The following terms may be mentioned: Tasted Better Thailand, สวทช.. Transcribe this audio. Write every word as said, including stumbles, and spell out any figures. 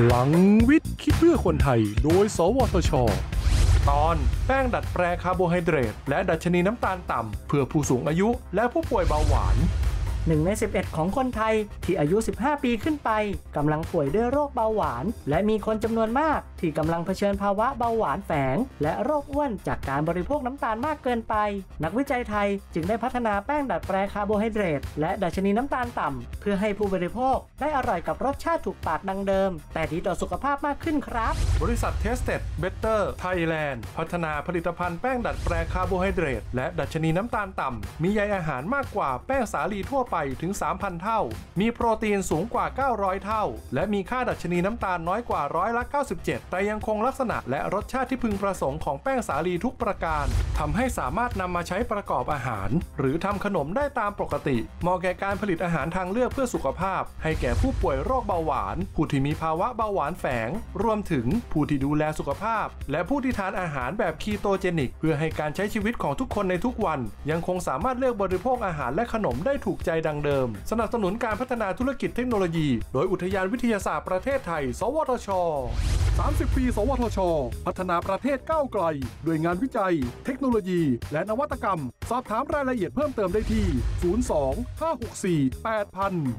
พลังวิทย์คิดเพื่อคนไทยโดยสวทช.ตอนแป้งดัดแปลงคาร์โบไฮเดรตและดัชนีน้ำตาลต่ำเพื่อผู้สูงอายุและผู้ป่วยเบาหวานหนึ่งในสิบเอ็ดของคนไทยที่อายุสิบห้าปีขึ้นไปกำลังป่วยด้วยโรคเบาหวานและมีคนจำนวนมากที่กำลังเผชิญภาวะเบาหวานแฝงและโรคอ้วนจากการบริโภคน้ำตาลมากเกินไปนักวิจัยไทยจึงได้พัฒนาแป้งดัดแปลงคาร์โบไฮเดรตและดัชนีน้ำตาลต่ำเพื่อให้ผู้บริโภคได้อร่อยกับรสชาติถูกปากดังเดิมแต่ดีต่อสุขภาพมากขึ้นครับบริษัท Tasted Better Thailand พัฒนาผลิตภัณฑ์แป้งดัดแปลงคาร์โบไฮเดรตและดัชนีน้ำตาลต่ำมีใยอาหารมากกว่าแป้งสาลีทั่วไปถึง สามพัน เท่ามีโปรตีนสูงกว่าเก้าร้อยเท่าและมีค่าดัชนีน้ำตาลน้อยกว่าร้อยละเก้าสิบเจ็ดแต่ยังคงลักษณะและรสชาติที่พึงประสงค์ของแป้งสาลีทุกประการทำให้สามารถนำมาใช้ประกอบอาหารหรือทำขนมได้ตามปกติเหมาะแก่การผลิตอาหารทางเลือกเพื่อสุขภาพให้แก่ผู้ป่วยโรคเบาหวานผู้ที่มีภาวะเบาหวานแฝงรวมถึงผู้ที่ดูแลสุขภาพและผู้ที่ทานอาหารแบบคีโตเจนิกเพื่อให้การใช้ชีวิตของทุกคนในทุกวันยังคงสามารถเลือกบริโภคอาหารและขนมได้ถูกใจดังเดิมสนับสนุนการพัฒนาธุรกิจเทคโนโลยีโดยอุทยานวิทยาศาสตร์ประเทศไทยสวทชสามสิบปีสวทชพัฒนาประเทศก้าวไกลด้วยงานวิจัยเทคโนโลยีและนวัตกรรมสอบถามรายละเอียดเพิ่มเติมได้ที่ศูนย์ สอง ห้า หก สี่ แปด ศูนย์ ศูนย์